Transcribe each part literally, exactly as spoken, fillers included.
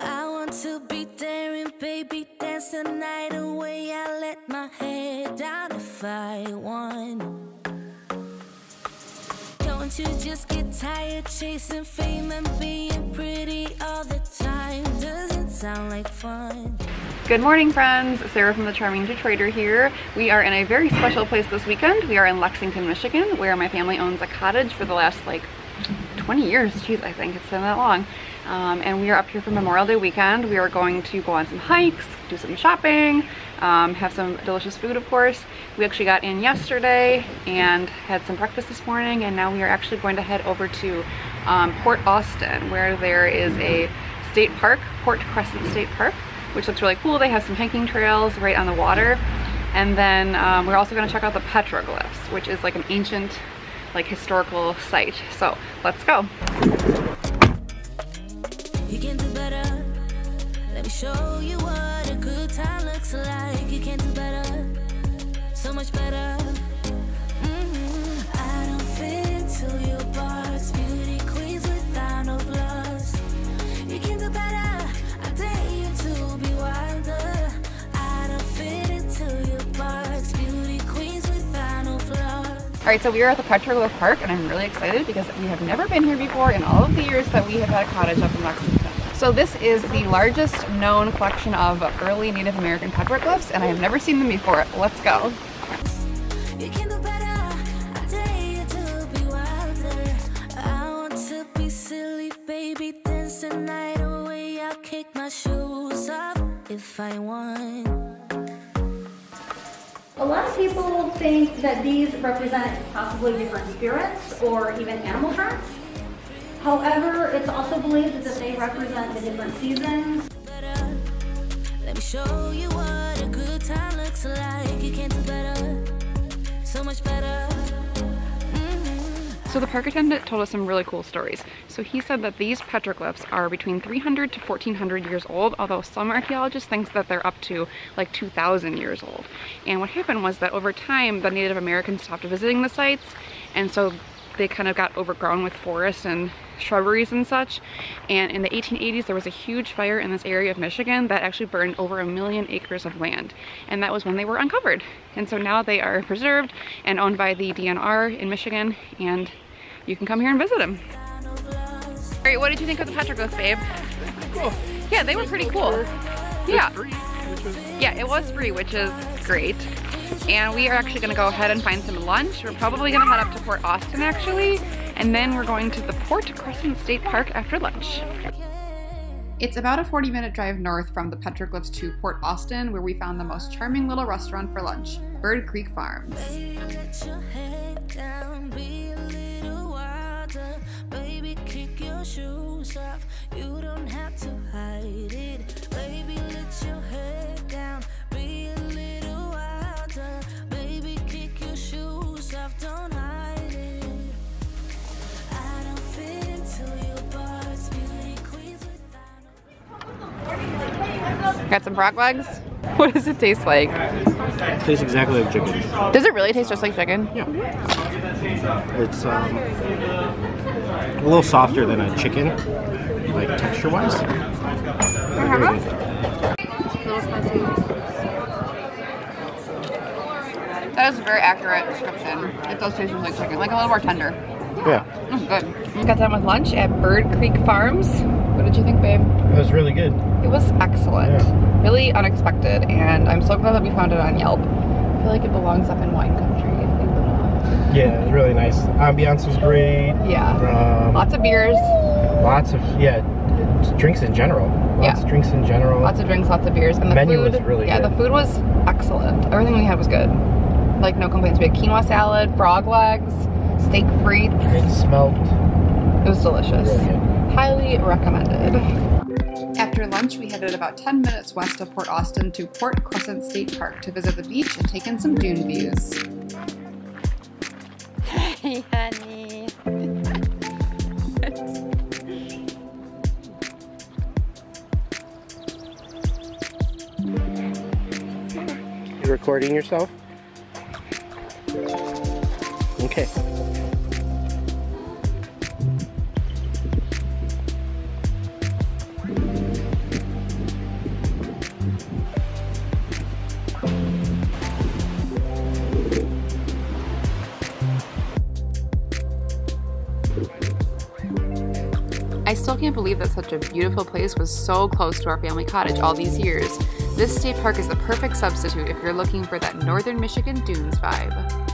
I want to be there and baby dance the night away. I let my head down if I want. Don't you just get tired chasing fame and being pretty all the time? Doesn't sound like fun. Good morning, friends. Sarah from The Charming Detroiter here. We are in a very special place this weekend. We are in Lexington, Michigan, where my family owns a cottage for the last like twenty years. Jeez, I think it's been that long. Um, and we are up here for Memorial Day weekend. We are going to go on some hikes, do some shopping, um, have some delicious food, of course. We actually got in yesterday and had some breakfast this morning, and now we are actually going to head over to um, Port Austin, where there is a state park, Port Crescent State Park, which looks really cool. They have some hiking trails right on the water. And then um, we're also gonna check out the petroglyphs, which is like an ancient, like historical site. So let's go. You can do better. Let me show you what a good time looks like. You can do better. So much better. Mm-hmm. I don't fit to your parts. Beauty queens without no gloves. You can do better. All right, so we are at the Petroglyph Park, and I'm really excited because we have never been here before in all of the years that we have had a cottage up in Lexington. So this is the largest known collection of early Native American petroglyphs, and I have never seen them before. Let's go. If I want. A lot of people think that these represent possibly different spirits or even animal tracks. However, it's also believed that they represent the different seasons. Let me show you what a good time looks like. You can do better, so much better. So the park attendant told us some really cool stories. So he said that these petroglyphs are between three hundred to fourteen hundred years old, although some archaeologists think that they're up to like two thousand years old. And what happened was that over time, the Native Americans stopped visiting the sites, and so they kind of got overgrown with forests and shrubberies and such. And in the eighteen eighties, there was a huge fire in this area of Michigan that actually burned over a million acres of land. And that was when they were uncovered. And so now they are preserved and owned by the D N R in Michigan, and you can come here and visit them. All right, what did you think of the petroglyphs, babe? Cool. Yeah, they were pretty cool. Yeah. Yeah, it was free, which is great. And we are actually gonna go ahead and find some lunch. We're probably gonna head up to Port Austin actually, and then we're going to the Port Crescent State Park after lunch. It's about a forty minute drive north from the petroglyphs to Port Austin, where we found the most charming little restaurant for lunch, Bird Creek Farms. You don't have to hide it, baby, let your head down. Don't hide it. I don't fit to your parts. Beauty queens without. Got some frog legs. What does it taste like? It tastes exactly like chicken. Does it really taste just like chicken? Yeah. It's um, a little softer than a chicken, like texture-wise. That is a very accurate description. It does taste like chicken, like a little more tender. Yeah. It's good. We got done with lunch at Bird Creek Farms. What did you think, babe? It was really good. It was excellent. Yeah. Really unexpected, and I'm so glad that we found it on Yelp. I feel like it belongs up in wine country. Yeah, it was really nice. Ambiance was great. Yeah. Um, lots of beers. Lots of, yeah, drinks in general. Lots yeah. of drinks in general. Lots of drinks, lots of beers. And the menu food, was really yeah, good. Yeah, the food was excellent. Everything we had was good. Like, no complaints. We had quinoa salad, frog legs, steak frites. It smelled. It was delicious. Really highly recommended. After lunch, we headed about ten minutes west of Port Austin to Port Crescent State Park to visit the beach and take in some dune views. Hey, honey. You recording yourself? Okay. I still can't believe that such a beautiful place was so close to our family cottage all these years. This state park is the perfect substitute if you're looking for that northern Michigan dunes vibe.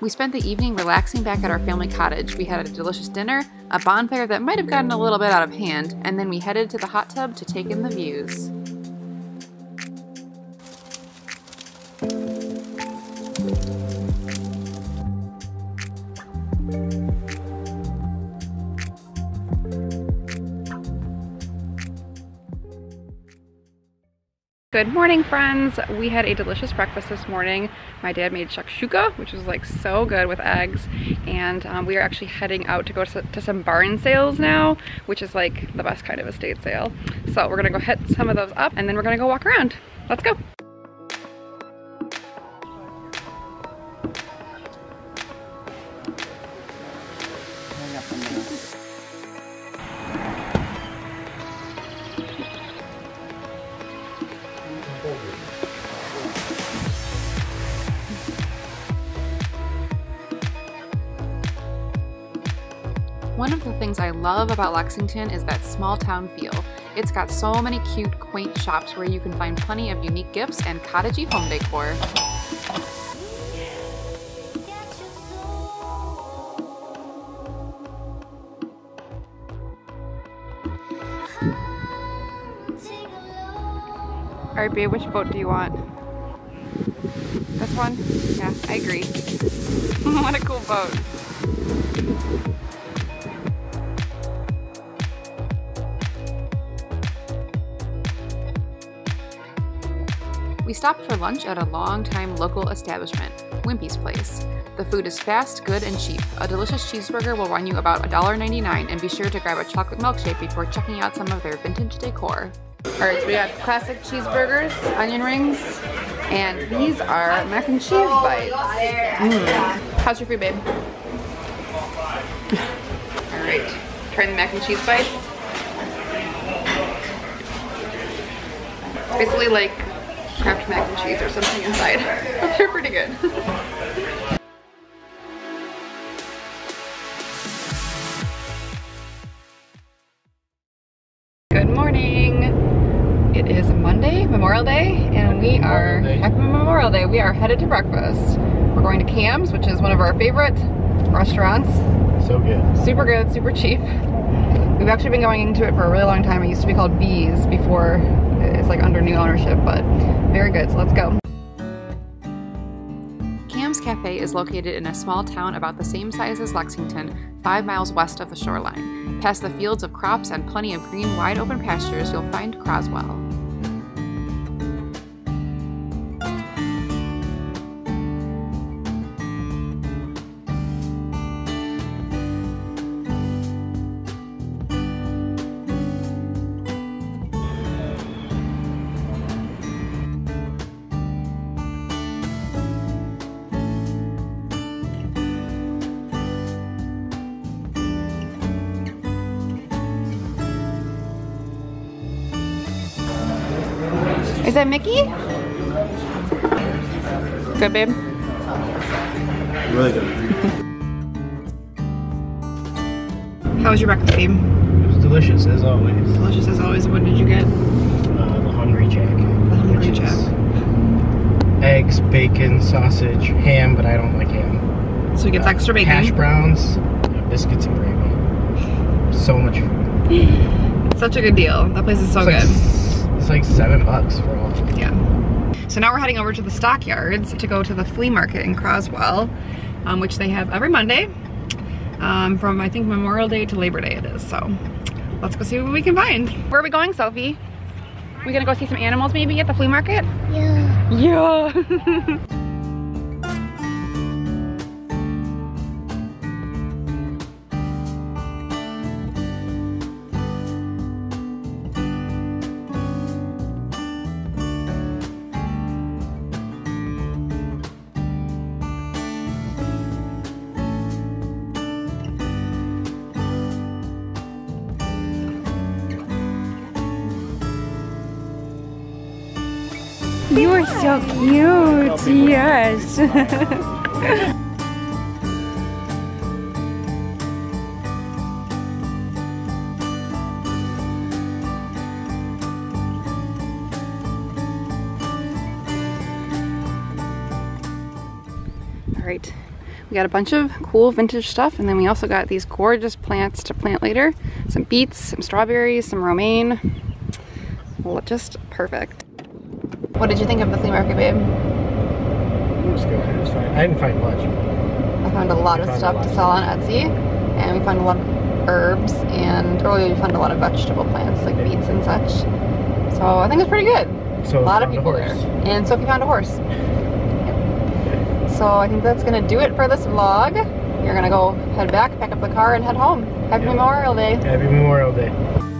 We spent the evening relaxing back at our family cottage. We had a delicious dinner, a bonfire that might have gotten a little bit out of hand, and then we headed to the hot tub to take in the views. Good morning, friends. We had a delicious breakfast this morning. My dad made shakshuka, which was like so good with eggs, and um, we are actually heading out to go to, to some barn sales now, which is like the best kind of estate sale. So we're gonna go hit some of those up and then we're gonna go walk around. Let's go. One of the things I love about Lexington is that small town feel. It's got so many cute, quaint shops where you can find plenty of unique gifts and cottagey home decor. All right, babe, which boat do you want? This one? Yeah, I agree. What a cool boat. We stopped for lunch at a long-time local establishment, Wimpy's Place. The food is fast, good, and cheap. A delicious cheeseburger will run you about a dollar ninety-nine, and be sure to grab a chocolate milkshake before checking out some of their vintage decor. Alright, so we got classic cheeseburgers, onion rings, and these are mac and cheese bites. Mm. How's your food, babe? Alright, try the mac and cheese bites. It's basically like Kraft mac and cheese or something inside. They're pretty good. Good morning. It is Monday, Memorial Day, and we are happy Memorial Day. We are headed to breakfast. We're going to Camm's, which is one of our favorite restaurants. So good. Super good, super cheap. We've actually been going into it for a really long time. It used to be called Bee's before it's like under new ownership, but very good, so let's go. Camm's Cafe is located in a small town about the same size as Lexington, five miles west of the shoreline. Past the fields of crops and plenty of green, wide open pastures, you'll find Croswell. Is that Mickey? Good, babe? Really good. How was your breakfast, babe? It was delicious, as always. Delicious, as always. What did you get? Uh, the Hungry Jack. The Hungry Jack. Eggs, bacon, sausage, ham, but I don't like ham. So he gets uh, extra bacon. Hash browns, biscuits, and gravy. So much food. It's such a good deal. That place is so it's good. Like It's like seven bucks for all. Yeah. So now we're heading over to the stockyards to go to the flea market in Croswell, um, which they have every Monday um, from I think Memorial Day to Labor Day it is. So let's go see what we can find. Where are we going, Sophie? We gonna go see some animals maybe at the flea market? Yeah. Yeah. You are so cute, yes. All right, we got a bunch of cool vintage stuff, and then we also got these gorgeous plants to plant later. Some beets, some strawberries, some romaine. Well, just perfect. What did you think of the flea market, babe? It was good. It was fine. I didn't find much. I found a lot I of stuff lot to sell on Etsy, and we found a lot of herbs, and earlier we found a lot of vegetable plants like yeah. beets and such. So I think it was pretty good. So a lot of people there, and Sophie found a horse. Yeah. So I think that's gonna do it for this vlog. You're gonna go head back, pack up the car, and head home. Happy yeah. Memorial Day. Happy Memorial Day.